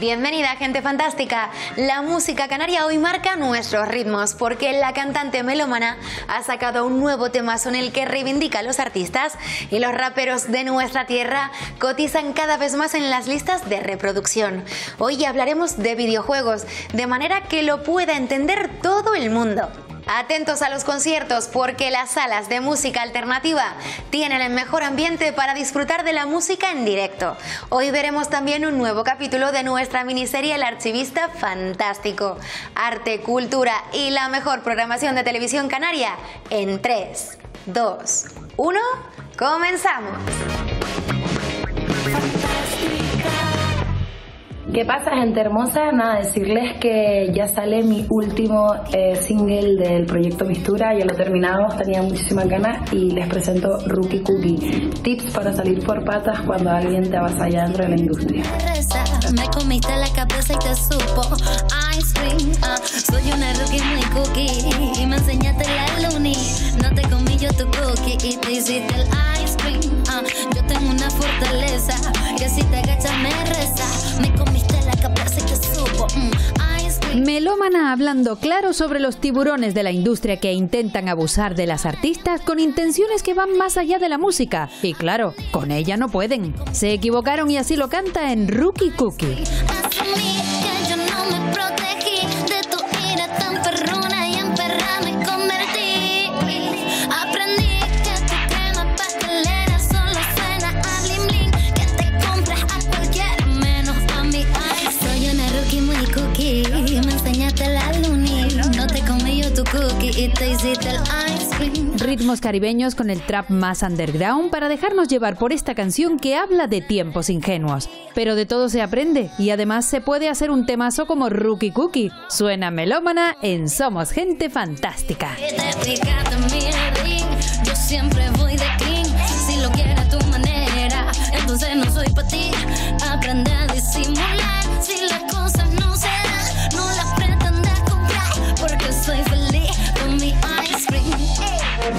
Bienvenida, gente fantástica. La música canaria hoy marca nuestros ritmos porque la cantante melómana ha sacado un nuevo temazo en el que reivindica a los artistas y los raperos de nuestra tierra cotizan cada vez más en las listas de reproducción. Hoy hablaremos de videojuegos de manera que lo pueda entender todo el mundo. Atentos a los conciertos porque las salas de música alternativa tienen el mejor ambiente para disfrutar de la música en directo. Hoy veremos también un nuevo capítulo de nuestra miniserie El Archivista Fantástico. Arte, cultura y la mejor programación de televisión canaria en 3, 2, 1, ¡comenzamos! ¿Qué pasa, gente hermosa? Nada, decirles que ya sale mi último single del proyecto Mistura, ya lo terminamos, tenía muchísimas ganas y les presento Rookie Cookie, tips para salir por patas cuando alguien te avasalla dentro de la industria. Me comiste la cabeza y te supo ice cream, soy una rookie muy cookie y me enseñaste la luni, no te comí yo tu cookie y te hiciste el ice cream, yo tengo una fortaleza que si te agachas me reza, me comí la cabeza que subo, melómana hablando claro sobre los tiburones de la industria que intentan abusar de las artistas con intenciones que van más allá de la música. Y claro, con ella no pueden. Se equivocaron y así lo canta en Rookie Cookie. Ritmos caribeños con el trap más underground para dejarnos llevar por esta canción que habla de tiempos ingenuos. Pero de todo se aprende y además se puede hacer un temazo como Rookie Cookie. Suena melómana en Somos Gente Fantástica. Yo siempre voy de clean, si lo quieres a tu manera, entonces no soy para ti. Aprende a disimular si las cosas no se dan, no las pretendas comprar porque soy feliz con mi ice cream.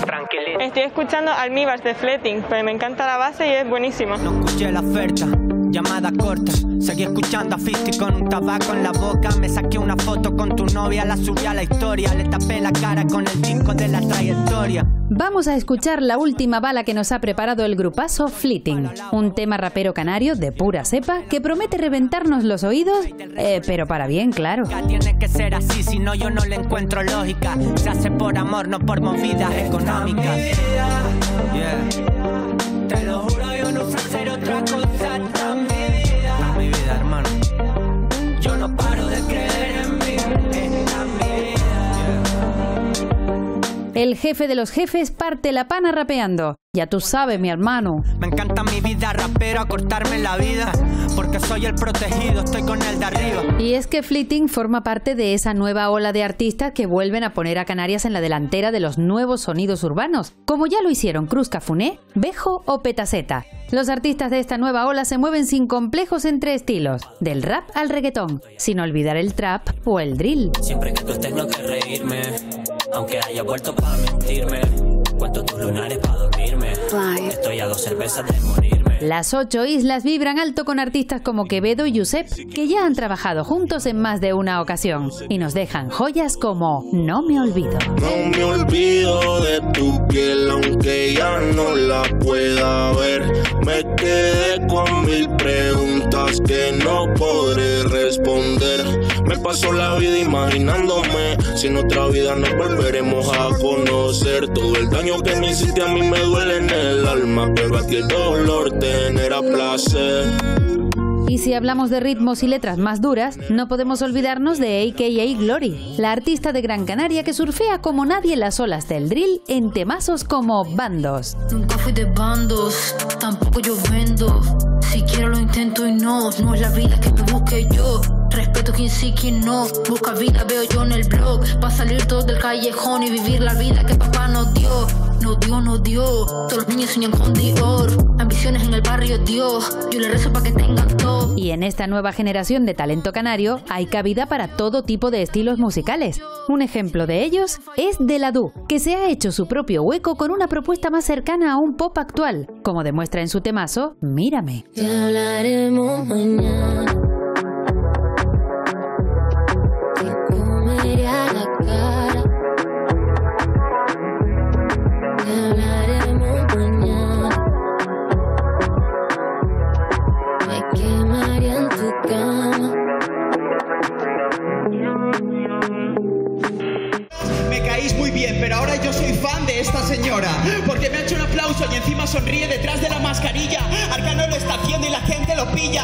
Tranquilidad. Estoy escuchando Almíbars de Fleeting, pues me encanta la base y es buenísima. No escuché la oferta, llamada corta, seguí escuchando a 50 con un tabaco en la boca. Me saqué una foto con tu novia, la subí a la historia, le tapé la cara con el disco de la trayectoria. Vamos a escuchar la última bala que nos ha preparado el grupazo Fleeting, un tema rapero canario de pura cepa que promete reventarnos los oídos, pero para bien, claro. Tiene que ser así, si no yo no le encuentro lógica. Se hace por amor, no por movidas económicas. Te lo juro, yo no sé hacer otra cosa tan mi vida, hermano. Yo no paro de creer en mí, El jefe de los jefes parte la pana rapeando. Ya tú sabes, mi hermano. Me encanta mi vida rapero, acortarme la vida, porque soy el protegido, estoy con el de arriba. Y es que Fleeting forma parte de esa nueva ola de artistas que vuelven a poner a Canarias en la delantera de los nuevos sonidos urbanos, como ya lo hicieron Cruz Cafuné, Bejo o Petaceta. Los artistas de esta nueva ola se mueven sin complejos entre estilos, del rap al reggaetón, sin olvidar el trap o el drill. Siempre que tú estés no quiero reírme, aunque haya vuelto para mentirme. Cuento tus lunares para dormirme. Estoy a dos cervezas de morirme. Las 8 islas vibran alto con artistas como Quevedo y Josep, que ya han trabajado juntos en más de una ocasión y nos dejan joyas como No me olvido. No me olvido de tu piel, aunque ya no la pueda ver. Me quedé con mil preguntas que no podré responder. Me pasó la vida imaginándome si en otra vida nos volveremos a conocer. Todo el daño que me hiciste a mí me duele en el alma, pero aquí el dolor te genera placer. Y si hablamos de ritmos y letras más duras, no podemos olvidarnos de AKA Glory, la artista de Gran Canaria que surfea como nadie las olas del drill en temazos como Bandos. Nunca fui de bandos, tampoco yo vendo. Si quiero lo intento y no es la vida que tú busques yo. Respeto quien sí, quien no. Busca vida, veo yo en el blog. Va a salir todo del callejón y vivir la vida que papá nos dio. No dio. Todos los niños sueñan con Dior. Ambiciones en el barrio, Dios. Yo le rezo para que tengan todo. Y en esta nueva generación de talento canario hay cabida para todo tipo de estilos musicales. Un ejemplo de ellos es Deladú, que se ha hecho su propio hueco con una propuesta más cercana a un pop actual, como demuestra en su temazo Mírame. Te hablaremos mañana. veis muy bien, pero ahora yo soy fan de esta señora, porque me ha hecho un aplauso y encima sonríe detrás de la mascarilla. Arcano lo está haciendo y la gente lo pilla.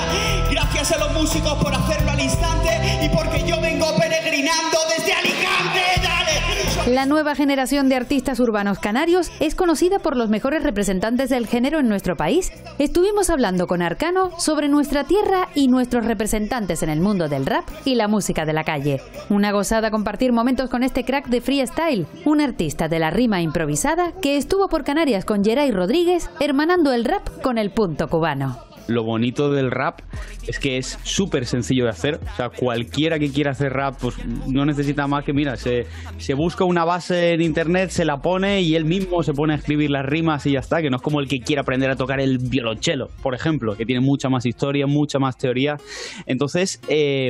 Gracias a los músicos por hacerlo al instante y porque yo vengo peregrinando desde Alicante. ¡Dale! La nueva generación de artistas urbanos canarios es conocida por los mejores representantes del género en nuestro país. Estuvimos hablando con Arcano sobre nuestra tierra y nuestros representantes en el mundo del rap y la música de la calle. Una gozada compartir momentos con este crack de freestyle, un artista de la rima improvisada que estuvo por Canarias con Geray Rodríguez, hermanando el rap con el punto cubano. Lo bonito del rap es que es súper sencillo de hacer. O sea, cualquiera que quiera hacer rap, pues no necesita más que, mira, se busca una base en internet, se la pone y él mismo se pone a escribir las rimas y ya está. Que no es como el que quiere aprender a tocar el violonchelo, por ejemplo, que tiene mucha más historia, mucha más teoría. Entonces,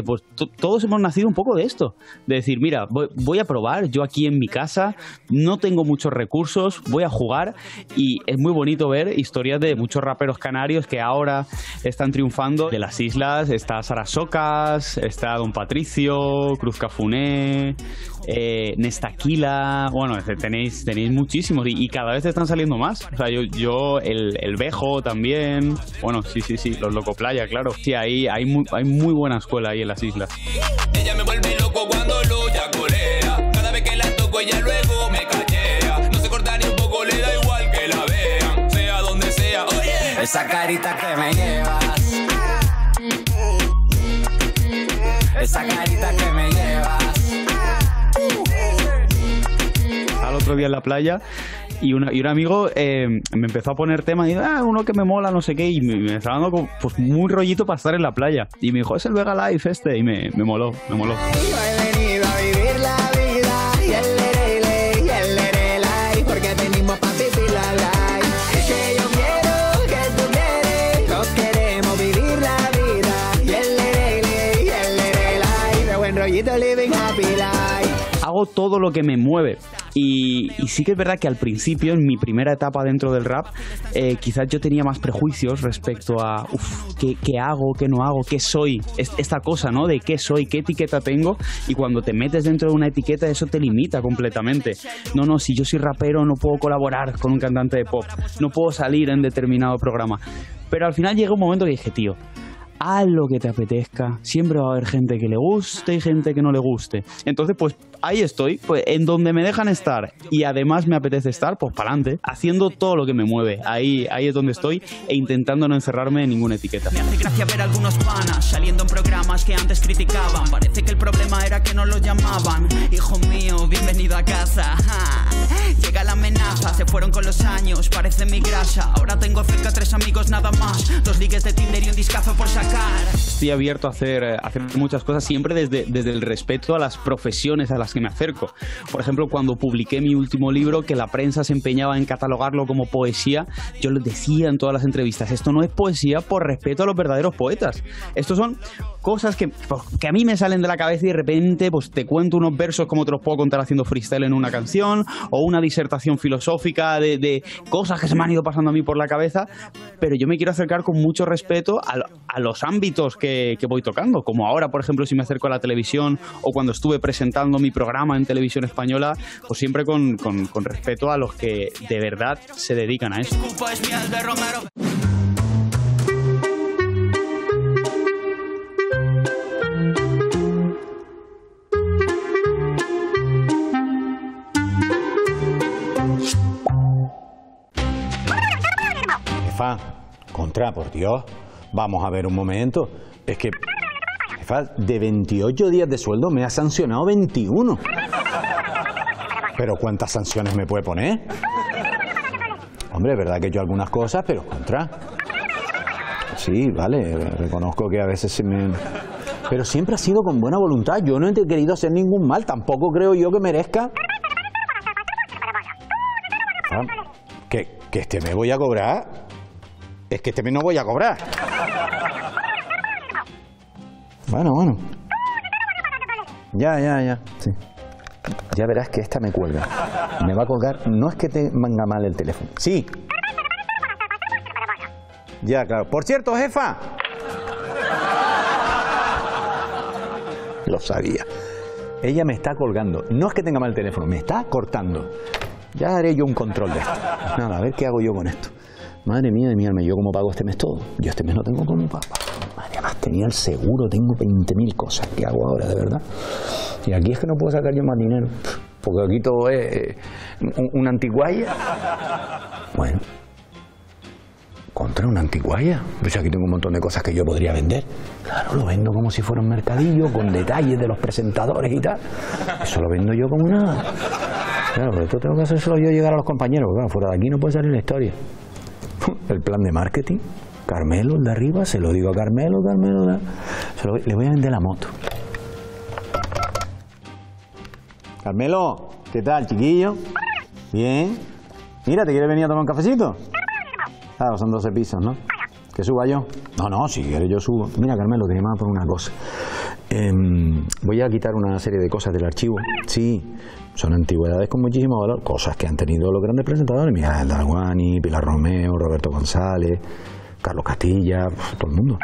pues todos hemos nacido un poco de esto. De decir, mira, voy a probar, yo aquí en mi casa, no tengo muchos recursos, voy a jugar. Y es muy bonito ver historias de muchos raperos canarios que ahora están triunfando. De las islas está Sarasocas, está Don Patricio, Cruz Cafuné, Nestaquila. Bueno, tenéis muchísimos y cada vez están saliendo más. O sea, el Bejo también. Bueno, sí, los Locoplaya, claro. Sí, ahí hay muy buena escuela ahí en las islas. Ella me vuelve loco cuando lo yacolea. Cada vez que la toco ella luego me callea. No se corta ni un poco, le da igual que la vean, sea donde sea. Oye, esa carita que me llevas, esa carita que me llevas. Al otro día en la playa y un amigo me empezó a poner temas y dijo, uno que me mola, no sé qué, y me estaba dando como, pues, muy rollito para estar en la playa. Y me dijo, es el Vega Life este, y me moló. Hago todo lo que me mueve y sí que es verdad que al principio, en mi primera etapa dentro del rap, quizás yo tenía más prejuicios respecto a qué hago, qué no hago, qué soy, esta cosa, ¿no? De qué soy, qué etiqueta tengo, y cuando te metes dentro de una etiqueta eso te limita completamente. No, si yo soy rapero no puedo colaborar con un cantante de pop, no puedo salir en determinado programa. Pero al final llega un momento que dije, tío, haz lo que te apetezca, siempre va a haber gente que le guste y gente que no le guste. Entonces, pues ahí estoy, pues en donde me dejan estar y además me apetece estar, pues para adelante, haciendo todo lo que me mueve. Ahí es donde estoy e intentando no encerrarme en ninguna etiqueta. Me hace gracia ver algunos panas saliendo en programas que antes criticaban. Parece que el problema era que no lo llamaban. Hijo mío, bienvenido a casa. Llega la amenaza, se fueron con los años, parece mi grasa. Ahora tengo cerca 3 amigos nada más, 2 ligues de Tinder y un discazo por sacar. Estoy abierto a hacer muchas cosas, siempre desde el respeto a las profesiones a las que me acerco. Por ejemplo, cuando publiqué mi último libro, que la prensa se empeñaba en catalogarlo como poesía, yo lo decía en todas las entrevistas, esto no es poesía, por respeto a los verdaderos poetas. Estos son cosas que a mí me salen de la cabeza y de repente pues te cuento unos versos como te los puedo contar haciendo freestyle en una canción, o una disertación filosófica de cosas que se me han ido pasando a mí por la cabeza. Pero yo me quiero acercar con mucho respeto a los ámbitos que voy tocando, como ahora, por ejemplo, si me acerco a la televisión, o cuando estuve presentando mi programa en televisión española, pues siempre con respeto a los que de verdad se dedican a esto. Jefa, contra, por Dios. Vamos a ver un momento, es que, jefa, de 28 días de sueldo me ha sancionado 21. ¿Pero cuántas sanciones me puede poner? Hombre, es verdad que yo algunas cosas, pero contra. Sí, vale, reconozco que a veces se me... Pero siempre ha sido con buena voluntad, yo no he querido hacer ningún mal, tampoco creo yo que merezca. Ah, ¿que este me voy a cobrar? Es que este mes no voy a cobrar. Bueno. Ya. Sí. Ya verás que esta me cuelga. Me va a colgar. No es que te manga mal el teléfono. Sí. Ya, claro. Por cierto, jefa. Lo sabía. Ella me está colgando. No es que tenga mal teléfono, me está cortando. Ya haré yo un control de esto. Nada, a ver qué hago yo con esto. Madre mía de mi alma, ¿yo cómo pago este mes todo? Yo este mes no tengo como papá. Además tenía el seguro, tengo 20.000 cosas. ¿Qué hago ahora, de verdad? Y aquí es que no puedo sacar yo más dinero. Porque aquí todo es una antiguaya. Bueno, contra una antiguaya. Pues aquí tengo un montón de cosas que yo podría vender. Claro, lo vendo como si fuera un mercadillo, con detalles de los presentadores y tal. Eso lo vendo yo como nada. Claro, pero esto tengo que hacer solo yo, llegar a los compañeros. Porque claro, fuera de aquí no puede salir la historia. El plan de marketing, Carmelo, el de arriba, se lo digo a Carmelo, le voy a vender la moto. Carmelo, ¿qué tal, chiquillo? Bien. Mira, ¿te quieres venir a tomar un cafecito? Claro, son 12 pisos, ¿no? ¿Que suba yo? No, no, si quieres yo subo. Mira, Carmelo, te llamaba por una cosa. Voy a quitar una serie de cosas del archivo. Sí, son antigüedades con muchísimo valor, cosas que han tenido los grandes presentadores. Mira, Dalguani, Pilar Romeo, Roberto González, Carlos Castilla, todo el mundo.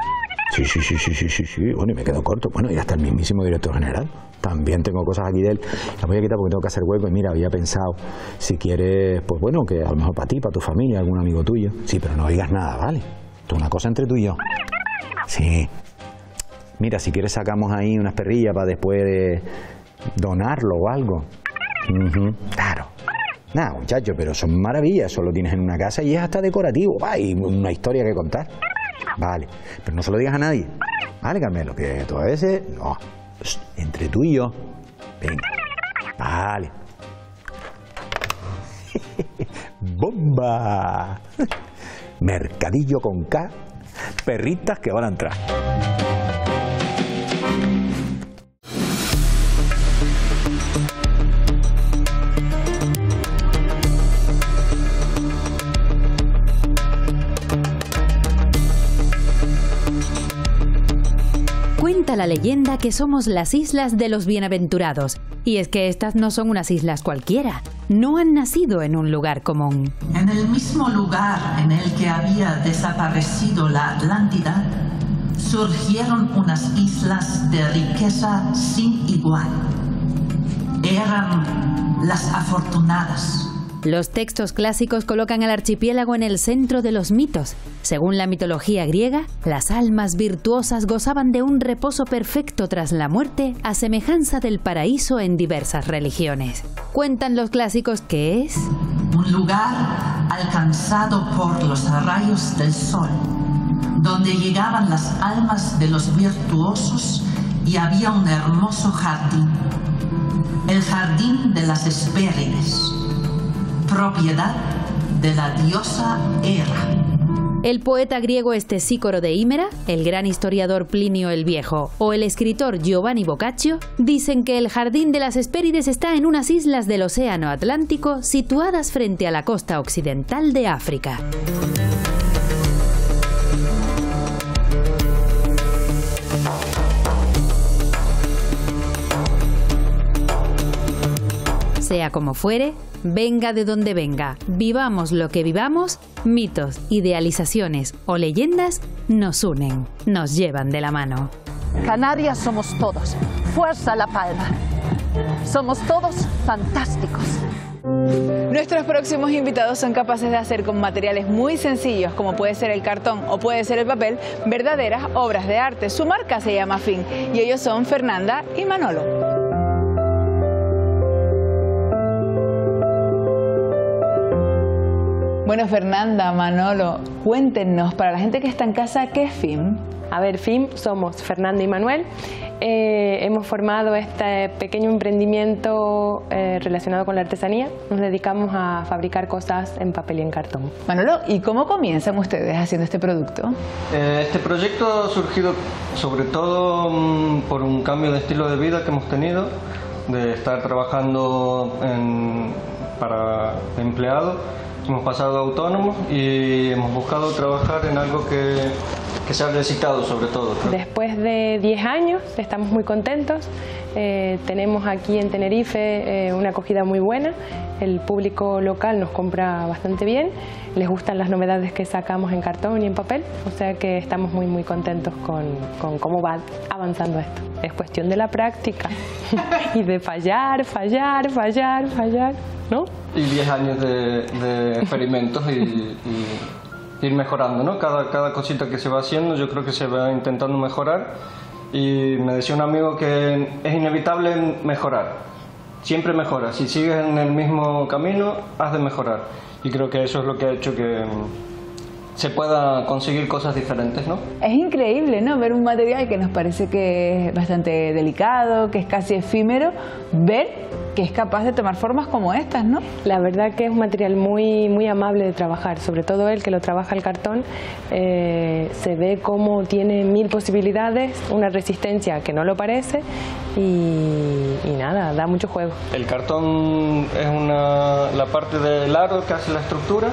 Sí. Bueno, y me quedo corto. Bueno, y hasta el mismísimo director general. También tengo cosas aquí de él. Las voy a quitar porque tengo que hacer hueco. Y mira, había pensado, si quieres, pues bueno, que a lo mejor para ti, para tu familia, algún amigo tuyo. Sí, pero no digas nada, ¿vale? Esto es una cosa entre tú y yo. Sí. Mira, si quieres sacamos ahí unas perrillas para después de donarlo o algo. Uh-huh. Claro. Nada, muchacho, pero son maravillas. Eso lo tienes en una casa y es hasta decorativo. Hay una historia que contar. Vale, pero no se lo digas a nadie. Vale, Carmelo, que tú a veces... No, entre tú y yo. Venga. Vale. ¡Bomba! Mercadillo con K. Perritas que van a entrar. Cuenta la leyenda que somos las islas de los bienaventurados, y es que estas no son unas islas cualquiera, no han nacido en un lugar común. En el mismo lugar en el que había desaparecido la Atlántida, surgieron unas islas de riqueza sin igual. Eran las afortunadas. Los textos clásicos colocan al archipiélago en el centro de los mitos. Según la mitología griega, las almas virtuosas gozaban de un reposo perfecto tras la muerte, a semejanza del paraíso en diversas religiones. Cuentan los clásicos que es... un lugar alcanzado por los rayos del sol, donde llegaban las almas de los virtuosos y había un hermoso jardín, el Jardín de las Hespérides, propiedad de la diosa Hera. El poeta griego Estesícoro de Hímera, el gran historiador Plinio el Viejo o el escritor Giovanni Boccaccio dicen que el Jardín de las Hespérides está en unas islas del Océano Atlántico situadas frente a la costa occidental de África. Sea como fuere, venga de donde venga, vivamos lo que vivamos, mitos, idealizaciones o leyendas nos unen, nos llevan de la mano. Canarias somos todos, fuerza La Palma, somos todos fantásticos. Nuestros próximos invitados son capaces de hacer con materiales muy sencillos, como puede ser el cartón o puede ser el papel, verdaderas obras de arte. Su marca se llama FIM y ellos son Fernanda y Manolo. Bueno, Fernanda, Manolo, cuéntenos, para la gente que está en casa, ¿qué es FIM? A ver, FIM somos Fernanda y Manuel. Hemos formado este pequeño emprendimiento relacionado con la artesanía. Nos dedicamos a fabricar cosas en papel y en cartón. Manolo, ¿y cómo comienzan ustedes haciendo este producto? Este proyecto ha surgido sobre todo por un cambio de estilo de vida que hemos tenido, de estar trabajando para empleados. Hemos pasado a autónomos y hemos buscado trabajar en algo que se ha necesitado sobre todo. Después de 10 años estamos muy contentos. Tenemos aquí en Tenerife una acogida muy buena, el público local nos compra bastante bien, les gustan las novedades que sacamos en cartón y en papel, o sea que estamos muy contentos con cómo va avanzando esto. Es cuestión de la práctica y de fallar, ¿no? Y 10 años de experimentos y ir mejorando, ¿no? Cada cosita que se va haciendo yo creo que se va intentando mejorar. Y me decía un amigo que es inevitable mejorar, siempre mejora, si sigues en el mismo camino has de mejorar, y creo que eso es lo que ha hecho que se pueda conseguir cosas diferentes, ¿no? Es increíble, ¿no? Ver un material que nos parece que es bastante delicado, que es casi efímero, ver que es capaz de tomar formas como estas, ¿no? La verdad que es un material muy amable de trabajar, sobre todo el que lo trabaja el cartón, se ve cómo tiene 1000 posibilidades, una resistencia que no lo parece y nada, da mucho juego. El cartón es la parte del aro que hace la estructura,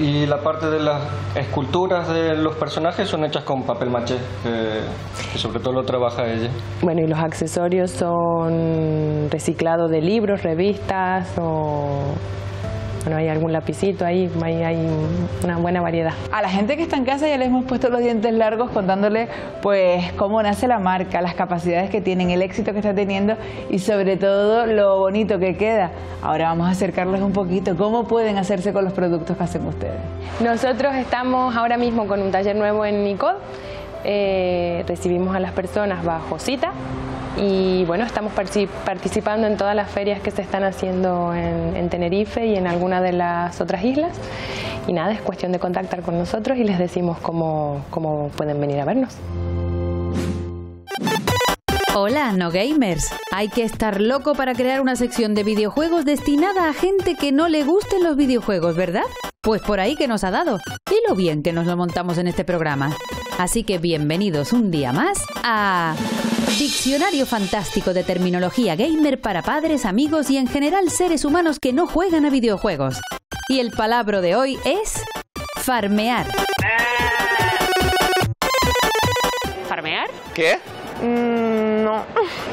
y la parte de las esculturas de los personajes son hechas con papel maché, que sobre todo lo trabaja ella. Bueno, y los accesorios son reciclados de libros, revistas o... Bueno, hay algún lapicito ahí, hay una buena variedad. A la gente que está en casa ya les hemos puesto los dientes largos contándole pues cómo nace la marca, las capacidades que tienen, el éxito que está teniendo y sobre todo lo bonito que queda. Ahora vamos a acercarles un poquito cómo pueden hacerse con los productos que hacen ustedes. Nosotros estamos ahora mismo con un taller nuevo en Nicod. Recibimos a las personas bajo cita. Y bueno, estamos participando en todas las ferias que se están haciendo en Tenerife y en alguna de las otras islas. Y nada, es cuestión de contactar con nosotros y les decimos cómo pueden venir a vernos. Hola, no gamers. Hay que estar loco para crear una sección de videojuegos destinada a gente que no le gusten los videojuegos, ¿verdad? Pues por ahí que nos ha dado. Y lo bien que nos lo montamos en este programa. Así que bienvenidos un día más a... Diccionario fantástico de terminología gamer para padres, amigos y en general seres humanos que no juegan a videojuegos. Y el palabra de hoy es... farmear. ¿Farmear? ¿Qué? No.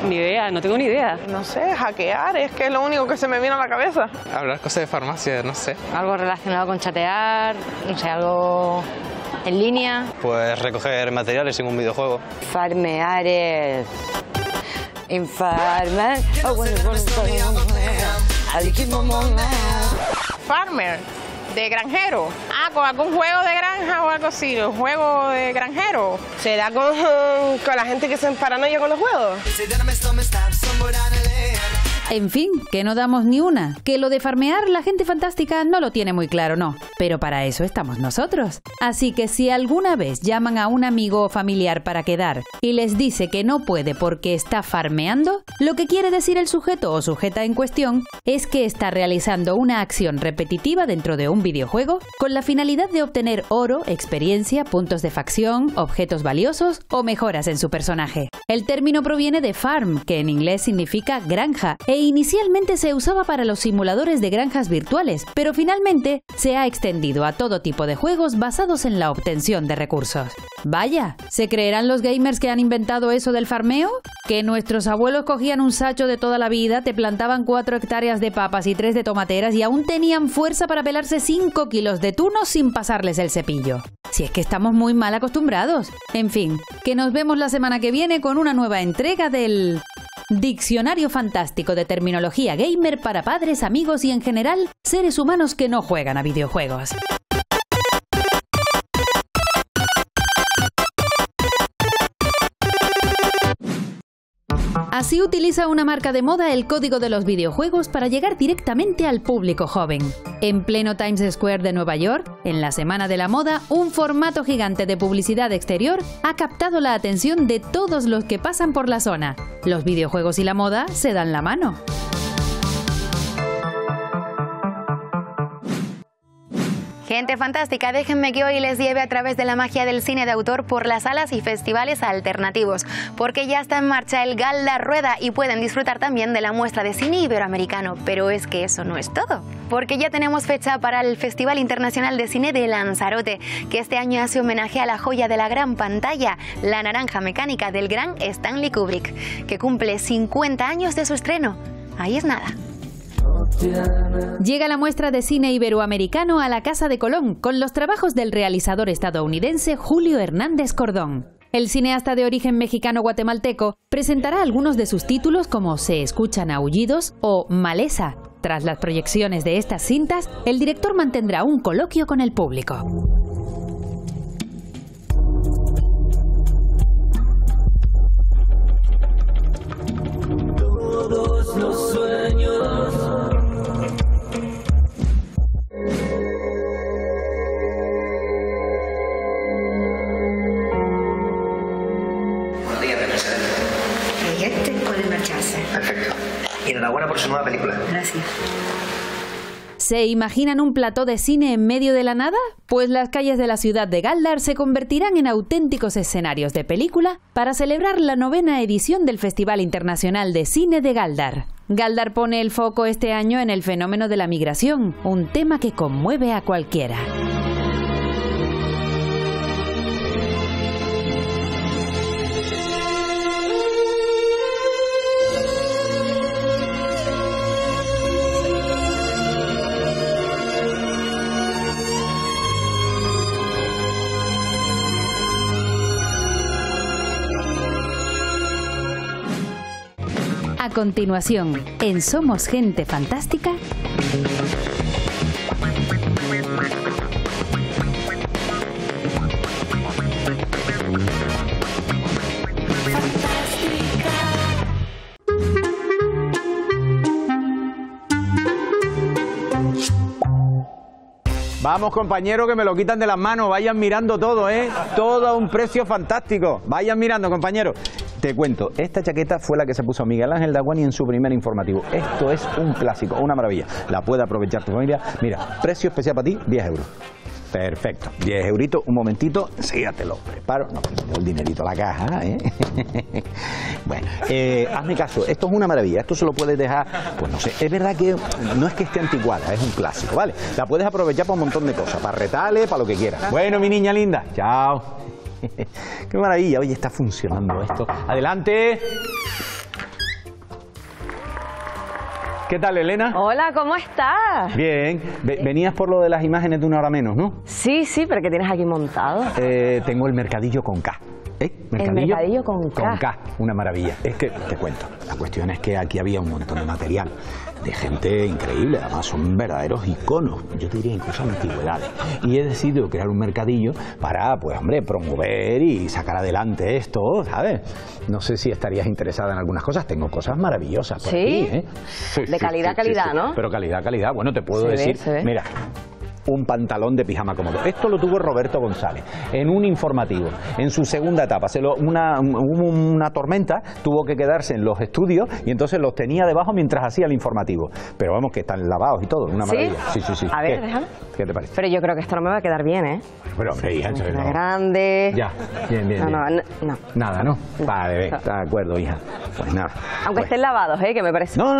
Ni idea, no tengo ni idea. No sé, hackear, es que es lo único que se me viene a la cabeza. Hablar cosas de farmacia, no sé. Algo relacionado con chatear, no sé, algo... ¿En línea? Pues recoger materiales en un videojuego. Farmear es... Infarmar... Farmer, de granjero. Ah, con algún juego de granja o algo así, un juego de granjero. ¿Será con la gente que se paranoia con los juegos? En fin, que no damos ni una. Que lo de farmear la gente fantástica no lo tiene muy claro, no. Pero para eso estamos nosotros. Así que si alguna vez llaman a un amigo o familiar para quedar y les dice que no puede porque está farmeando, lo que quiere decir el sujeto o sujeta en cuestión es que está realizando una acción repetitiva dentro de un videojuego con la finalidad de obtener oro, experiencia, puntos de facción, objetos valiosos o mejoras en su personaje. El término proviene de farm, que en inglés significa granja, e inicialmente se usaba para los simuladores de granjas virtuales, pero finalmente se ha extendido a todo tipo de juegos basados en la obtención de recursos. Vaya, ¿se creerán los gamers que han inventado eso del farmeo? Que nuestros abuelos cogían un sacho de toda la vida, te plantaban 4 hectáreas de papas y 3 de tomateras y aún tenían fuerza para pelarse 5 kilos de tuno sin pasarles el cepillo. Si es que estamos muy mal acostumbrados. En fin, que nos vemos la semana que viene con una nueva entrega del... Diccionario fantástico de terminología gamer para padres, amigos y en general seres humanos que no juegan a videojuegos. Así utiliza una marca de moda el código de los videojuegos para llegar directamente al público joven. En pleno Times Square de Nueva York, en la Semana de la Moda, un formato gigante de publicidad exterior ha captado la atención de todos los que pasan por la zona. Los videojuegos y la moda se dan la mano. Gente fantástica, déjenme que hoy les lleve a través de la magia del cine de autor por las salas y festivales alternativos, porque ya está en marcha el Gala Rueda y pueden disfrutar también de la muestra de cine iberoamericano. Pero es que eso no es todo, porque ya tenemos fecha para el Festival Internacional de Cine de Lanzarote, que este año hace homenaje a la joya de la gran pantalla, La Naranja Mecánica del gran Stanley Kubrick, que cumple 50 años de su estreno. Ahí es nada. Llega la muestra de cine iberoamericano a la Casa de Colón con los trabajos del realizador estadounidense Julio Hernández Cordón. El cineasta de origen mexicano-guatemalteco presentará algunos de sus títulos como Se escuchan aullidos o Maleza. Tras las proyecciones de estas cintas, el director mantendrá un coloquio con el público. Todos los sueños. Enhorabuena por su nueva película. Gracias. ¿Se imaginan un plató de cine en medio de la nada? Pues las calles de la ciudad de Gáldar se convertirán en auténticos escenarios de película para celebrar la 9ª edición del Festival Internacional de Cine de Gáldar. Gáldar pone el foco este año en el fenómeno de la migración, un tema que conmueve a cualquiera. A continuación, en Somos Gente Fantástica... Vamos, compañeros, que me lo quitan de las manos. Vayan mirando todo, ¿eh? Todo a un precio fantástico. Vayan mirando, compañeros. Te cuento, esta chaqueta fue la que se puso Miguel Ángel Dalguani en su primer informativo. Esto es un clásico, una maravilla. La puede aprovechar tu familia. Mira, precio especial para ti, 10 euros. Perfecto, 10 euritos, un momentito, enseguida te lo preparo. No, el dinerito a la caja, ¿eh? Bueno, hazme caso, esto es una maravilla, esto se lo puedes dejar, pues no sé, es verdad que no es que esté anticuada, es un clásico, ¿vale? La puedes aprovechar para un montón de cosas, para retales, para lo que quieras. Bueno, mi niña linda, chao. Qué maravilla, oye, está funcionando esto. Adelante. ¿Qué tal, Elena? Hola, ¿cómo estás? Bien. Venías por lo de las imágenes de Una Hora Menos, ¿no? Sí, sí, pero ¿qué tienes aquí montado? Tengo el mercadillo con K. ¿Eh? ¿Mercadillo? El mercadillo con K. Con K, una maravilla. Es que, te cuento, la cuestión es que aquí había un montón de material, de gente increíble, además son verdaderos iconos, yo te diría incluso antigüedades. Y he decidido crear un mercadillo para, pues hombre, promover y sacar adelante esto, ¿sabes? No sé si estarías interesada en algunas cosas, tengo cosas maravillosas por aquí, ¿eh? Sí, de calidad, calidad, sí. ¿No? Pero calidad, calidad, bueno, te puedo decir, mira... un pantalón de pijama cómodo. Esto lo tuvo Roberto González en un informativo, en su segunda etapa. Hubo una tormenta, tuvo que quedarse en los estudios y entonces los tenía debajo mientras hacía el informativo. Pero vamos, que están lavados y todo, una maravilla. Sí, sí, sí. A ver, déjame. ¿Qué te parece? Pero yo creo que esto no me va a quedar bien, ¿eh? Pero hombre, sí, hija, no. Grande. Ya, bien, bien. No. Nada, ¿no? Vale, ve, de acuerdo, hija. Pues nada. Aunque estén lavados, ¿eh? Que me parece. No,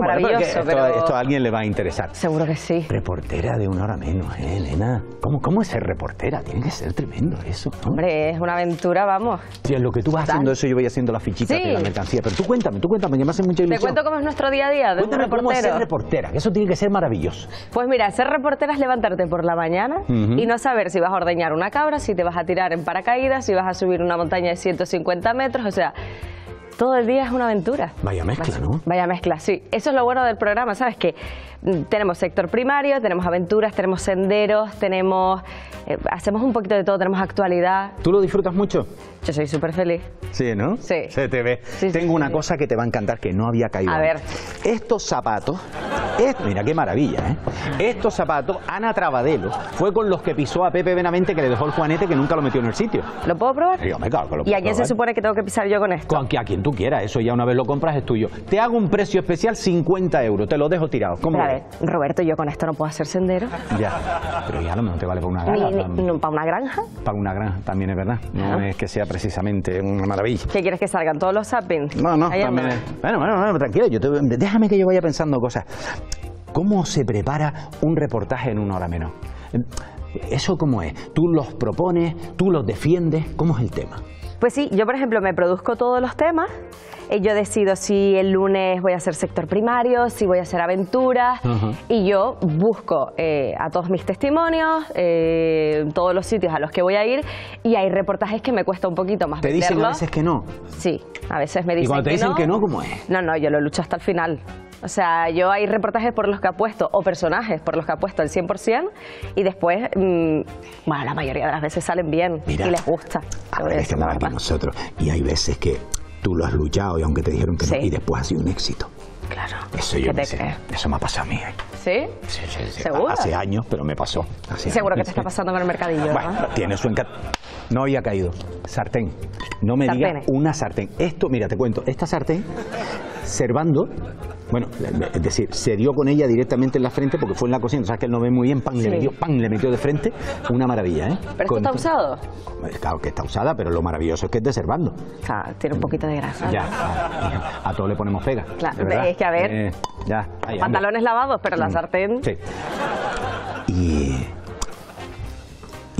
maravilloso. Esto a alguien le va a interesar. Seguro que sí. Reportera de Una Hora Menos. No, Elena, ¿cómo es ser reportera? Tiene que ser tremendo eso, ¿no? Hombre, es una aventura, vamos. Sí, en lo que tú vas haciendo eso, yo voy haciendo las fichitas de la mercancía. Pero tú cuéntame, que me hace mucha ilusión. Te cuento cómo es nuestro día a día de un reportero. Cómo es ser reportera, que eso tiene que ser maravilloso. Pues mira, ser reportera es levantarte por la mañana y no saber si vas a ordeñar una cabra, si te vas a tirar en paracaídas, si vas a subir una montaña de 150 metros, o sea... todo el día es una aventura. Vaya mezcla, ¿no? Vaya mezcla, sí. Eso es lo bueno del programa, ¿sabes? Que tenemos sector primario, tenemos aventuras, tenemos senderos, tenemos... hacemos un poquito de todo, tenemos actualidad. ¿Tú lo disfrutas mucho? Yo soy súper feliz. ¿Sí, no? Sí. Se te ve. Sí, tengo una cosa que te va a encantar que no había caído. A ver. Estos zapatos... Mira qué maravilla, ¿eh? Estos zapatos, Ana Trabadelo fue con los que pisó a Pepe Benavente, que le dejó el juanete, que nunca lo metió en el sitio. ¿Lo puedo probar? Sí, me cago, lo puedo. ¿Y a quién se supone que tengo que pisar yo con esto? Con a quien tú quieras, eso ya una vez lo compras es tuyo. Te hago un precio especial, 50 euros, te lo dejo tirado. A ver, Roberto, yo con esto no puedo hacer sendero. Ya, pero ya a lo mejor te vale para una granja. No, ¿para una granja? Para una granja, también es verdad. No es que sea precisamente una maravilla. ¿Qué quieres que salgan todos los sapiens? No, no, también es... Bueno, tranquilo, déjame que yo vaya pensando cosas. ¿Cómo se prepara un reportaje en Una Hora Menos? ¿Eso cómo es? ¿Tú los propones? ¿Tú los defiendes? ¿Cómo es el tema? Pues sí, yo por ejemplo me produzco todos los temas, yo decido si el lunes voy a hacer sector primario, si voy a hacer aventuras, y yo busco a todos mis testimonios, todos los sitios a los que voy a ir, y hay reportajes que me cuesta un poquito más. ¿Te dicen a veces que no? Sí, a veces me dicen que no. ¿Y cuando te dicen que no, cómo es? No, no, yo lo lucho hasta el final. O sea, yo hay reportajes por los que apuesto, o personajes por los que apuesto al 100%, y después, bueno, la mayoría de las veces salen bien. Mira, y les gusta. A ver, estamos aquí nosotros, y hay veces que tú lo has luchado, y aunque te dijeron que no, y después ha sido un éxito. Claro. Eso yo me sé. Eso me ha pasado a mí. ¿Sí? Sí. ¿Seguro? Hace años, pero me pasó. Seguro que te está pasando con el mercadillo. Bueno, tiene su encanto. No había caído. Sartén. No me digas una sartén. Esto, mira, te cuento. Esta sartén, Servando, bueno, es decir, se dio con ella directamente en la frente porque fue en la cocina. O sea, que él no ve muy bien, pan, le metió de frente. Una maravilla, ¿eh? ¿Pero esto está usado? Claro que está usada, pero lo maravilloso es que es de Servando. Claro, tiene un poquito de grasa. Ya, a todos le ponemos pega. Claro, es que a ver, ya. Ahí, pantalones lavados, pero la sartén... Sí. Y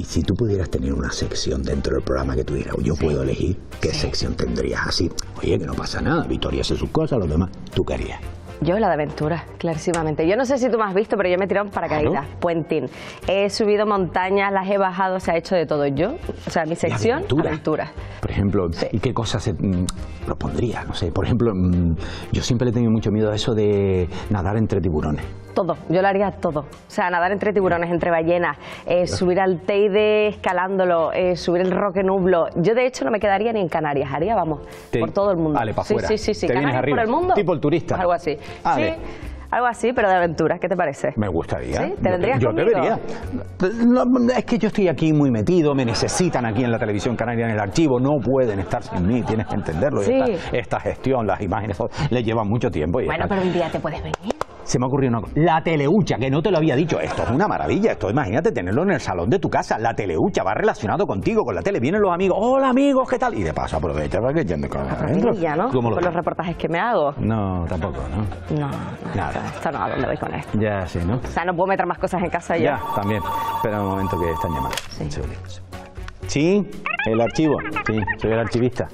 si tú pudieras tener una sección dentro del programa que tuvieras, yo puedo elegir qué sección tendrías así. Oye, que no pasa nada, Victoria hace sus cosas, los demás, ¿tú qué harías? Yo la de aventuras, clarísimamente. Yo no sé si tú me has visto, pero yo me he tirado en paracaídas, puentín. He subido montañas, las he bajado, se ha hecho de todo yo. O sea, mi sección, aventuras. Por ejemplo, ¿y qué cosas se propondría? No sé, por ejemplo, yo siempre le he tenido mucho miedo a eso de nadar entre tiburones. Todo, yo lo haría todo. O sea, nadar entre tiburones, entre ballenas, subir al Teide escalándolo, subir el Roque Nublo. Yo, de hecho, no me quedaría ni en Canarias. Haría, vamos, por todo el mundo. Vale, para afuera. Sí. ¿Canarias por el mundo? Tipo el turista. Algo así. Ale. Sí, algo así, pero de aventuras. ¿Qué te parece? Me gustaría. ¿Sí? ¿Te vendrías conmigo? Yo te vería. No, es que yo estoy aquí muy metido, me necesitan aquí en la televisión canaria, en el archivo, no pueden estar sin mí, tienes que entenderlo. Sí. Esta gestión, las imágenes, les lleva mucho tiempo. Y bueno, pero un día te puedes venir. Se me ocurrió una cosa. La teleucha, que no te lo había dicho. Esto es una maravilla. Esto, imagínate tenerlo en el salón de tu casa. La teleucha va relacionado contigo, con la tele. Vienen los amigos. Hola, amigos, ¿qué tal? Y de paso aprovecha para que yendo con ¿no? Con los reportajes que me hago. No, tampoco, ¿no? No, nada. Esto no, ¿a dónde voy con esto? Ya, sí, ¿no? O sea, no puedo meter más cosas en casa yo. Ya, también. Espera un momento que están llamando. Sí. Sí, el archivo. Sí, soy el archivista.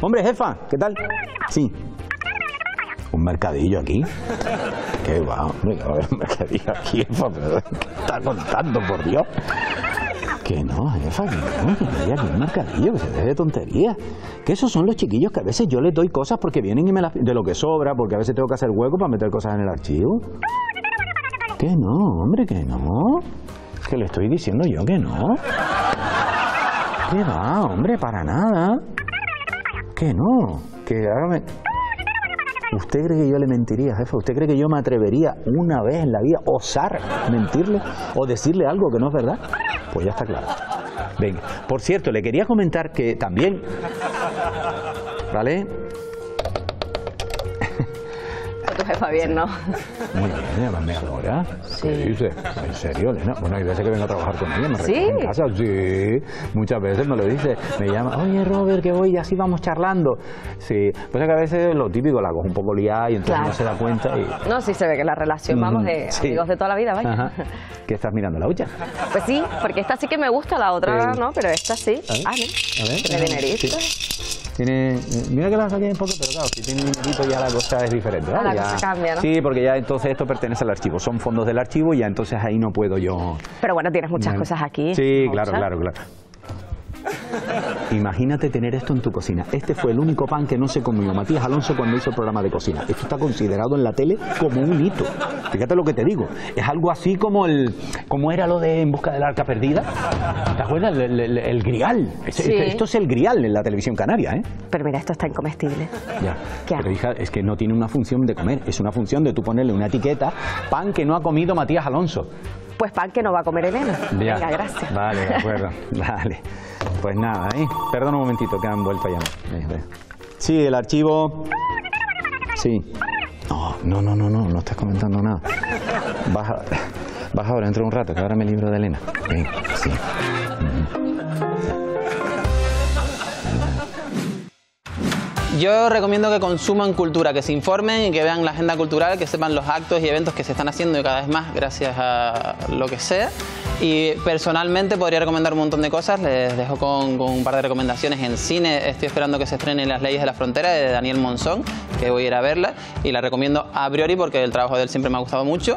Hombre, jefa, ¿qué tal? Sí. ¿Un mercadillo aquí? Qué va, hombre, que va a haber un mercadillo aquí, jefa, pero ¿qué está contando, por Dios? Que no, jefa, que no, un mercadillo, que se deje de tonterías. Que esos son los chiquillos que a veces yo les doy cosas porque vienen y me las... De lo que sobra, porque a veces tengo que hacer hueco para meter cosas en el archivo. Que no, hombre, que no. Que le estoy diciendo yo que no. Que va, hombre, para nada. Que no, que hágame... ¿Usted cree que yo le mentiría, jefe? ¿Usted cree que yo me atrevería una vez en la vida osar mentirle o decirle algo que no es verdad? Pues ya está claro. Venga, por cierto, le quería comentar que también... ¿Vale? Tu jefa bien, ¿no? Muy bien, además me adora. Sí. ¿Qué dice? ¿En serio, Elena? Bueno, hay veces que vengo a trabajar con ella, me recoge en casa. Sí, muchas veces me lo dice. Me llama, oye, Robert, que voy, y así vamos charlando. Sí, pues es que a veces lo típico, la cojo un poco liada y entonces no se da cuenta. Y... No, sí se ve que la relación, vamos, de amigos de toda la vida, vaya. Ajá. ¿Qué estás mirando, la hucha? Pues sí, porque esta sí que me gusta, la otra no, pero esta sí. Ah, no. A ver. Tiene dinerito. Sí. Tiene, mira que la saqué un poco, pero claro, si tiene un dinerito ya la cosa es diferente. ¿Vale? La cosa cambia, ¿no? Sí, porque ya entonces esto pertenece al archivo, son fondos del archivo y ya entonces ahí no puedo yo... Pero bueno, tienes muchas cosas aquí. Sí, claro, claro, claro. Imagínate tener esto en tu cocina. Este fue el único pan que no se comió Matías Alonso cuando hizo el programa de cocina. Esto está considerado en la tele como un hito. Fíjate lo que te digo. Es algo así como el... como era lo de En busca del arca perdida. ¿Te acuerdas? El grial. Sí. Esto es el grial en la televisión canaria, ¿eh? Pero mira, esto está incomestible. Ya. Pero hija, es que no tiene una función de comer. Es una función de tú ponerle una etiqueta. Pan que no ha comido Matías Alonso. Pues pan que no va a comer Elena. Ya. Venga, gracias. Vale, de acuerdo. Vale. Pues nada, ¿eh? Perdón un momentito, que han vuelto a llamar. Sí, el archivo... Sí. No, no estás comentando nada. Baja ahora, dentro de un rato, que ahora me libro de Elena. Venga, sí. Yo recomiendo que consuman cultura, que se informen y que vean la agenda cultural, que sepan los actos y eventos que se están haciendo y cada vez más gracias a lo que sea. Y personalmente podría recomendar un montón de cosas. Les dejo con un par de recomendaciones en cine. Estoy esperando que se estrene Las leyes de la frontera de Daniel Monzón, que voy a ir a verla y la recomiendo a priori porque el trabajo de él siempre me ha gustado mucho.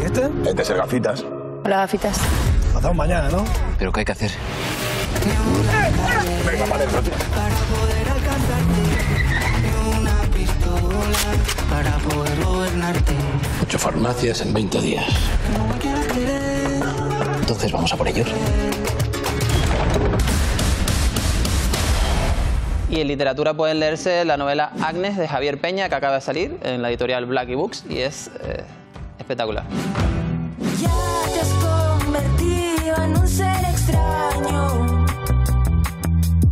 ¿Y este? Este es el Gafitas. Hola, Gafitas. Pasamos mañana, ¿no? ¿Pero qué hay que hacer? Venga, para dentro, tío. Ocho farmacias en 20 días. Entonces vamos a por ellos. Y en literatura pueden leerse la novela Agnes de Javier Peña, que acaba de salir en la editorial Black y Books, y es espectacular. En un ser extraño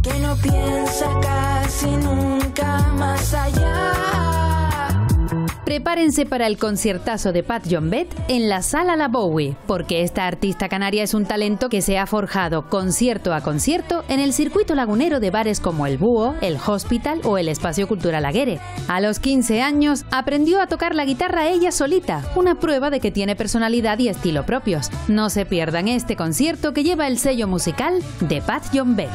que no piensa casi nunca más allá. Prepárense para el conciertazo de Pat Jombet en la Sala La Bowie, porque esta artista canaria es un talento que se ha forjado concierto a concierto en el circuito lagunero de bares como El Búho, El Hospital o el Espacio Cultural Aguere. A los 15 años aprendió a tocar la guitarra ella solita, una prueba de que tiene personalidad y estilo propios. No se pierdan este concierto que lleva el sello musical de Pat Jombet.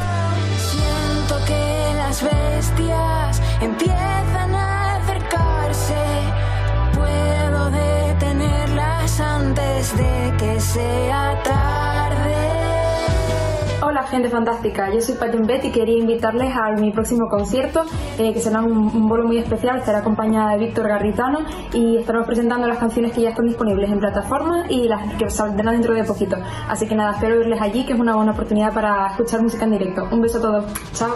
Siento que las bestias empiezan a acercarse. Puedo detenerlas antes de que sea tarde. Hola gente fantástica, yo soy Pat Jombet y quería invitarles a mi próximo concierto, que será un bolo muy especial, estará acompañada de Víctor Garritano y estaremos presentando las canciones que ya están disponibles en plataforma y las que saldrán dentro de poquito. Así que nada, espero verles allí, que es una buena oportunidad para escuchar música en directo. Un beso a todos, chao.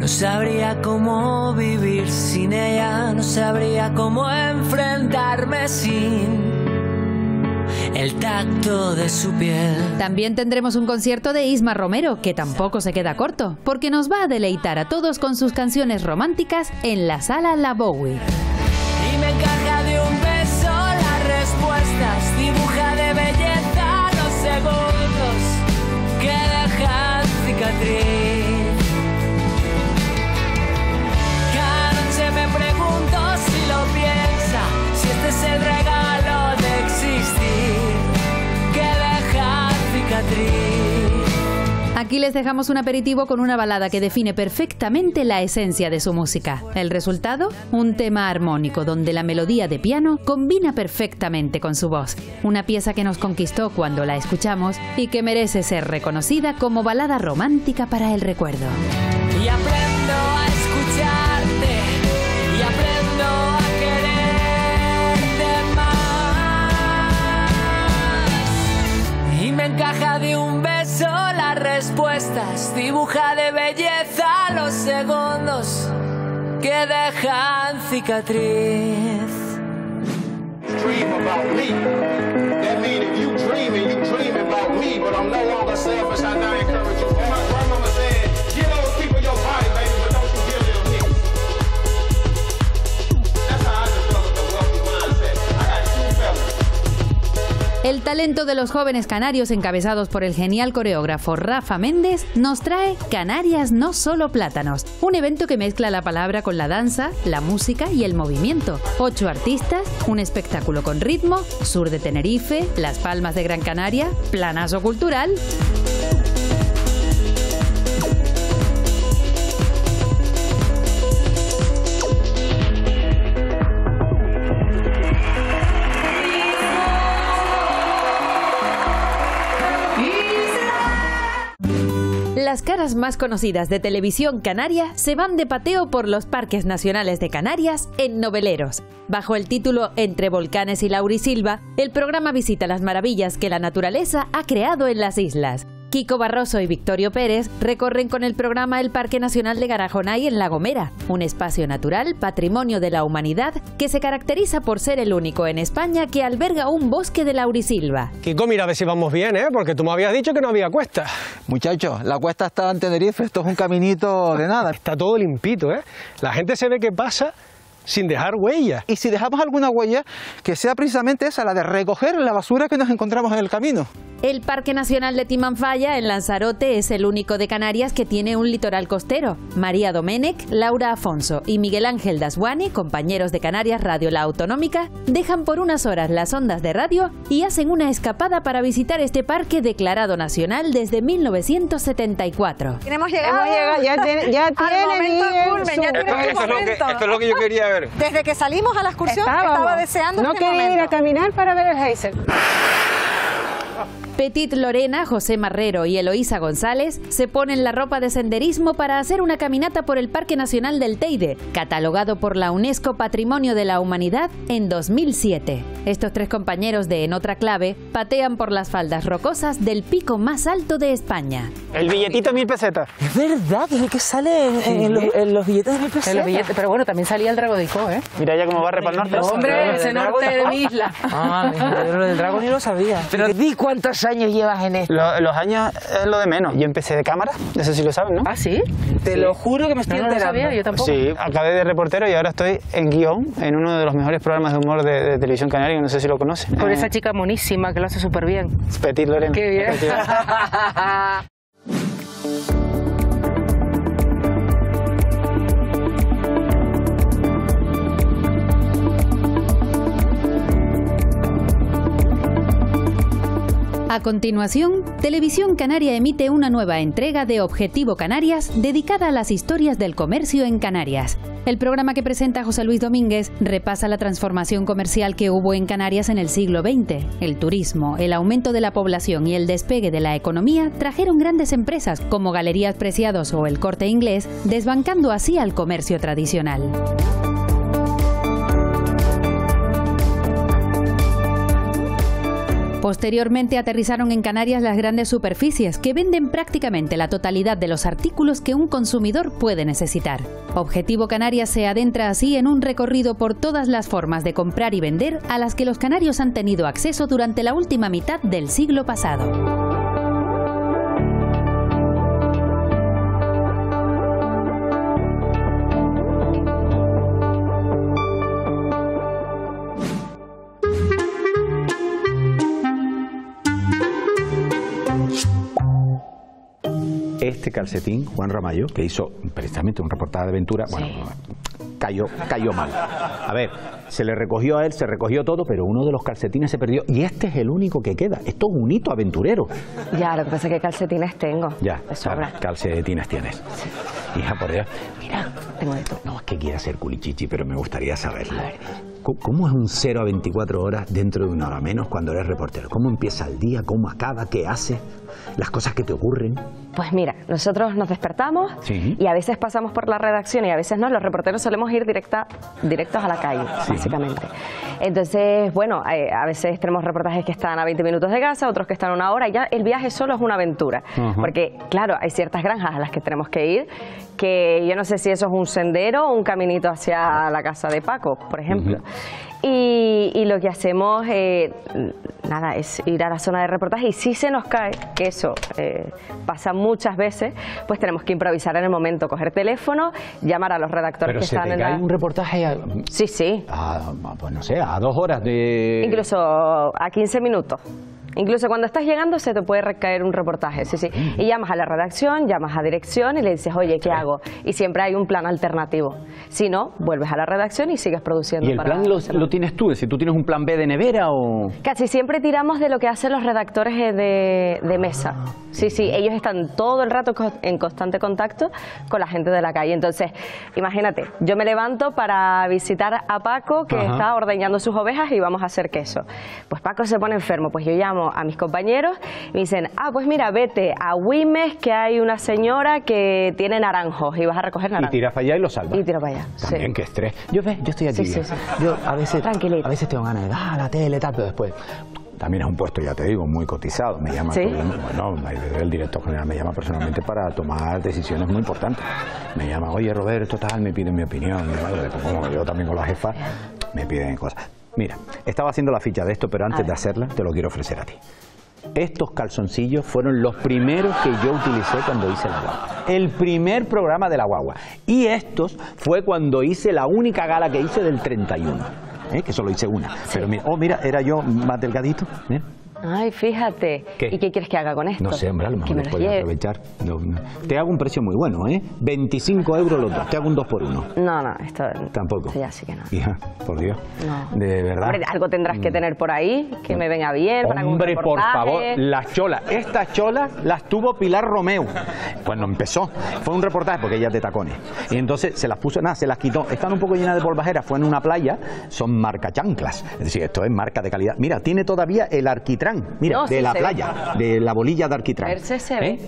No sabría cómo vivir sin ella, no sabría cómo enfrentarme sin el tacto de su piel. También tendremos un concierto de Isma Romero, que tampoco se queda corto, porque nos va a deleitar a todos con sus canciones románticas en la Sala La Bowie. Y me encarga de un beso las respuestas, dibuja de belleza los segundos que dejan cicatriz. Es el regalo de existir que deja cicatriz. Aquí les dejamos un aperitivo con una balada que define perfectamente la esencia de su música. El resultado, un tema armónico donde la melodía de piano combina perfectamente con su voz. Una pieza que nos conquistó cuando la escuchamos y que merece ser reconocida como balada romántica para el recuerdo. Y aprendo a escucharte y aprendo a me encaja de un beso las respuestas, dibuja de belleza los segundos que dejan cicatriz. Dream about me. That means if you dream about me, but I'm no longer selfish, I now encourage you. And my grandmama said, give those people your body, baby, but don't you give them me. That's how I developed the wealthy mindset. I got two fellas. El talento de los jóvenes canarios, encabezados por el genial coreógrafo Rafa Méndez, nos trae Canarias no solo plátanos, un evento que mezcla la palabra con la danza, la música y el movimiento. 8 artistas, un espectáculo con ritmo, sur de Tenerife, Las Palmas de Gran Canaria, planazo cultural... caras más conocidas de televisión canaria se van de pateo por los parques nacionales de Canarias en Noveleros. Bajo el título Entre volcanes y laurisilva, el programa visita las maravillas que la naturaleza ha creado en las islas. Kiko Barroso y Victorio Pérez recorren con el programa el Parque Nacional de Garajonay en La Gomera, un espacio natural patrimonio de la humanidad que se caracteriza por ser el único en España que alberga un bosque de laurisilva. Kiko, mira a ver si vamos bien, ¿eh? Porque tú me habías dicho que no había cuesta. Muchachos, la cuesta está en Tenerife, esto es un caminito de nada. Está todo limpito, ¿eh? La gente se ve que pasa sin dejar huella. Y si dejamos alguna huella, que sea precisamente esa, la de recoger la basura que nos encontramos en el camino. El Parque Nacional de Timanfaya en Lanzarote es el único de Canarias que tiene un litoral costero. María Domenech, Laura Afonso y Miguel Ángel Dasguani, compañeros de Canarias Radio La Autonómica, dejan por unas horas las ondas de radio y hacen una escapada para visitar este parque declarado nacional desde 1974. Hemos llegado ya tiene. Esto es lo que yo quería ver. Desde que salimos a la excursión estaba deseando. No quería ir a caminar para ver el Geysel. Petit Lorena, José Marrero y Eloísa González se ponen la ropa de senderismo para hacer una caminata por el Parque Nacional del Teide, catalogado por la UNESCO Patrimonio de la Humanidad en 2007. Estos tres compañeros de En Otra Clave patean por las faldas rocosas del pico más alto de España. El billetito 1000 pesetas. Es verdad, es el que sale en los billetes de 1000 pesetas. Pero bueno, también salía el Drago de Icó, ¿eh? Mira ya cómo barre para el norte. Hombre, ese norte de mi isla. Ah, yo lo del Drago ni lo sabía. Pero di cuántos años llevas en esto. Los años es lo de menos. Yo empecé de cámara, eso sí lo saben, ¿no? Ah, sí. Te lo juro que me estoy enterando. No lo sabía, yo tampoco. Sí, acabé de reportero y ahora estoy en guión en uno de los mejores programas de humor de televisión canaria, no sé si lo conocen. Por esa chica monísima que lo hace súper bien. Petit Lorena. Qué bien. A continuación, Televisión Canaria emite una nueva entrega de Objetivo Canarias dedicada a las historias del comercio en Canarias. El programa que presenta José Luis Domínguez repasa la transformación comercial que hubo en Canarias en el siglo XX. El turismo, el aumento de la población y el despegue de la economía trajeron grandes empresas como Galerías Preciados o El Corte Inglés, desbancando así al comercio tradicional. Posteriormente aterrizaron en Canarias las grandes superficies que venden prácticamente la totalidad de los artículos que un consumidor puede necesitar. Objetivo Canarias se adentra así en un recorrido por todas las formas de comprar y vender a las que los canarios han tenido acceso durante la última mitad del siglo pasado. Este calcetín, Juan Ramallo, que hizo precisamente un reportaje de aventura, bueno, cayó mal. A ver, se le recogió a él, se recogió todo, pero uno de los calcetines se perdió y este es el único que queda. Esto es un hito aventurero. Ya, lo que pasa es que calcetines tengo. Ya, sobra. Calcetines tienes. Hija, por Dios. Mira, tengo esto. No, es que quiera ser culichichi, pero me gustaría saberlo. A ver. ¿Cómo es un 0 a 24 horas dentro de una hora menos cuando eres reportero? ¿Cómo empieza el día? ¿Cómo acaba? ¿Qué haces? ¿Las cosas que te ocurren? Pues mira, nosotros nos despertamos y a veces pasamos por la redacción y a veces no. Los reporteros solemos ir directos a la calle, básicamente. Entonces, bueno, a veces tenemos reportajes que están a 20 minutos de casa, otros que están a una hora. Y ya el viaje solo es una aventura. Porque, claro, hay ciertas granjas a las que tenemos que ir que yo no sé si eso es un sendero o un caminito hacia la casa de Paco, por ejemplo. Y lo que hacemos nada, es ir a la zona de reportaje y si se nos cae, que eso pasa muchas veces, pues tenemos que improvisar en el momento, coger teléfono, llamar a los redactores que están en la... ¿Pero se te cae un reportaje? Sí, sí. Pues no sé, a 2 horas de... Incluso a 15 minutos. Incluso cuando estás llegando se te puede recaer un reportaje, sí, sí. Y llamas a la redacción, llamas a dirección y le dices, oye, ¿qué hago? Y siempre hay un plan alternativo. Si no, vuelves a la redacción y sigues produciendo. ¿Y el plan lo tienes tú? Si tú tienes un plan B de nevera o... Casi siempre tiramos de lo que hacen los redactores de mesa. Sí, sí, ellos están todo el rato en constante contacto con la gente de la calle. Entonces, imagínate, yo me levanto para visitar a Paco que está ordeñando sus ovejas y vamos a hacer queso. Pues Paco se pone enfermo, pues yo llamo llamo a mis compañeros y me dicen, ah, pues mira, vete a Güimes, que hay una señora que tiene naranjos y vas a recoger naranjos. Y tiras para allá y lo salvas. Y tiro para allá. También, sí. Qué estrés. Yo, ¿ves? Yo estoy aquí. Sí. Yo a veces tengo ganas de dar la tele y tal, pero después... También es un puesto, ya te digo, muy cotizado. Me llama, ¿sí? Bueno, el director general me llama personalmente para tomar decisiones muy importantes. Me llama, oye, Roberto, tal, me piden mi opinión. Como yo también con la jefa, me piden cosas. Mira, estaba haciendo la ficha de esto, pero antes de hacerla, te lo quiero ofrecer a ti. Estos calzoncillos fueron los primeros que yo utilicé cuando hice la guagua. El primer programa de la guagua. Y estos fue cuando hice la única gala que hice del 31. Que solo hice una, sí. Pero mira, oh mira, era yo más delgadito, mira. Ay, fíjate. ¿Qué? ¿Y qué quieres que haga con esto? No sé, hombre, a lo mejor lo puedes aprovechar. Te hago un precio muy bueno, ¿eh? 25 euros los dos, te hago un 2x1. No, no, esto... Tampoco. Ya sí que no. Hija, por Dios. No. De verdad. Hombre, algo tendrás que tener por ahí, que me venga bien. Hombre, para por favor, las cholas. Estas cholas las tuvo Pilar Romeo. Cuando empezó, fue un reportaje porque ella es de tacones. Y entonces se las puso, nada, se las quitó. Están un poco llenas de polvajera, fue en una playa, son marca chanclas. Es decir, esto es marca de calidad. Mira, tiene todavía el arquitrán. Mira, no, de sí la playa, ve. De la bolilla de arquitrán.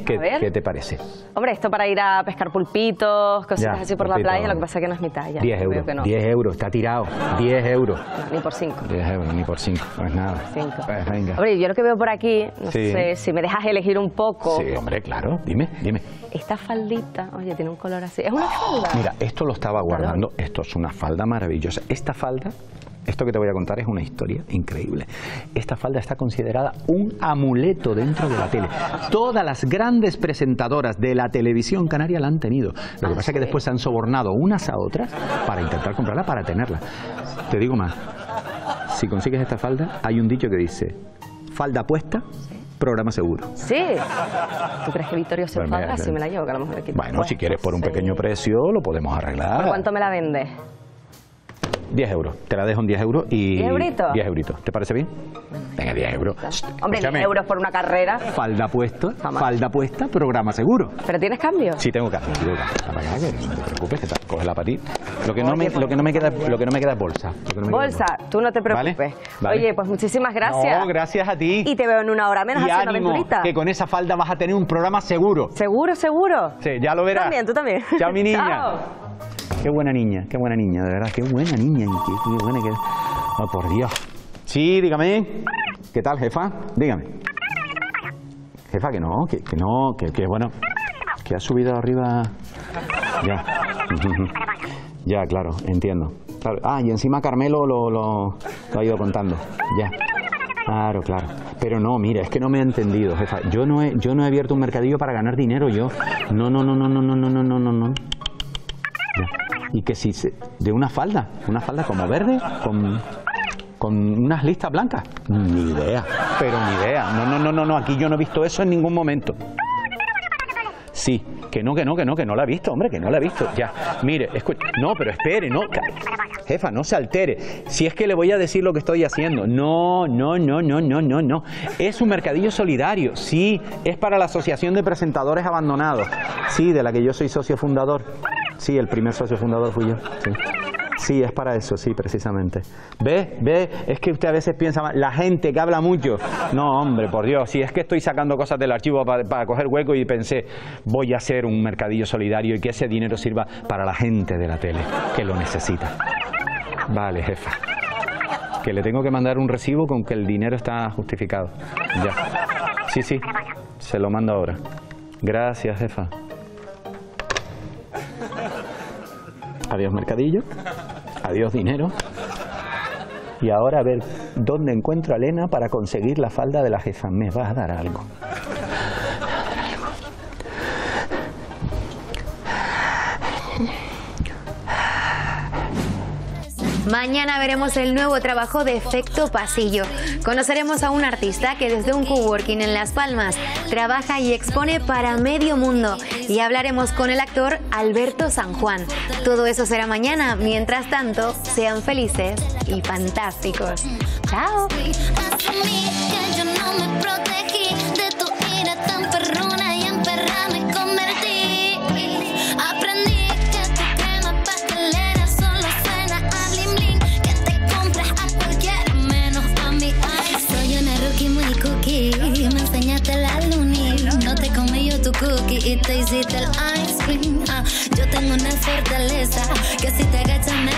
¿Qué te parece? Hombre, esto para ir a pescar pulpitos, cositas ya, así por la playa, lo que pasa es que no es mi talla. 10 euros, no. 10 euros, está tirado. 10 euros. No, ni por 5. 10 euros, ni por 5, pues nada. 5. Pues venga. Hombre, yo lo que veo por aquí, no sé si me dejas elegir un poco. Sí, hombre, claro, dime. Esta faldita, oye, tiene un color así. Es una falda. Mira, esto lo estaba guardando, claro. Esto es una falda maravillosa. Esta falda... Esto que te voy a contar es una historia increíble. Esta falda está considerada un amuleto dentro de la tele. Todas las grandes presentadoras de la televisión canaria la han tenido. Lo que pasa es que después se han sobornado unas a otras para intentar comprarla, para tenerla. Te digo más, si consigues esta falda, hay un dicho que dice, falda puesta... programa seguro. Sí. ¿Tú crees que Vittorio se enfada si me la llevo? Que a lo mejor le quito. Bueno, si quieres por un pequeño precio lo podemos arreglar. ¿Por cuánto me la vendes? 10 euros. Te la dejo en 10 euros y... ¿10 euritos? 10 euritos. ¿Te parece bien? Venga, 10 euros. Hombre, 10 euros por una carrera. Falda puesta, programa seguro. ¿Pero tienes cambio? Sí, tengo cambio. No te preocupes, que te coges la para ti. Lo que no me queda es bolsa. Bolsa, tú no te preocupes. ¿Vale? Oye, pues muchísimas gracias. No, gracias a ti. Y te veo en una hora menos haciendo una aventurita. Que con esa falda vas a tener un programa seguro. ¿Seguro, seguro? Sí, ya lo verás. Tú también. Chao, mi niña. Chao. Qué buena niña, de verdad, qué buena niña. Qué buena que... Oh, por Dios. Sí, dígame. ¿Qué tal, jefa? Dígame. Jefa, que no, que bueno. Que ha subido arriba... Ya. Ya, claro, entiendo. Claro. Ah, y encima Carmelo lo ha ido contando. Ya. Claro, claro. Pero no, mira, es que no me ha entendido, jefa. Yo no he abierto un mercadillo para ganar dinero, yo. No. Y que si de una falda como verde, con unas listas blancas. Ni idea. No, aquí yo no he visto eso en ningún momento. Sí, que no la he visto, hombre, que no la he visto. Ya, mire, no, pero espere, no. Jefa, no se altere. Si es que le voy a decir lo que estoy haciendo. No. Es un mercadillo solidario, sí. Es para la Asociación de Presentadores Abandonados. Sí, de la que yo soy socio fundador. Sí, el primer socio fundador fui yo. Sí, es para eso, sí, precisamente. ¿Ves? Es que usted a veces piensa mal. La gente que habla mucho. No, hombre, por Dios. Si es que estoy sacando cosas del archivo para coger hueco y pensé, voy a hacer un mercadillo solidario y que ese dinero sirva para la gente de la tele, que lo necesita. Vale, jefa. Que le tengo que mandar un recibo con que el dinero está justificado. Ya. Sí. Se lo mando ahora. Gracias, jefa. Adiós mercadillo, adiós dinero. Y ahora a ver dónde encuentro a Elena para conseguir la falda de la jefa. Me vas a dar algo. Mañana veremos el nuevo trabajo de Efecto Pasillo. Conoceremos a un artista que desde un coworking en Las Palmas trabaja y expone para medio mundo. Y hablaremos con el actor Alberto San Juan. Todo eso será mañana. Mientras tanto, sean felices y fantásticos. ¡Chao! Muy cool. aquí. Me enseñaste la luni, no te comí yo tu cookie y te hiciste el ice cream. Yo tengo una fortaleza que si te agachas me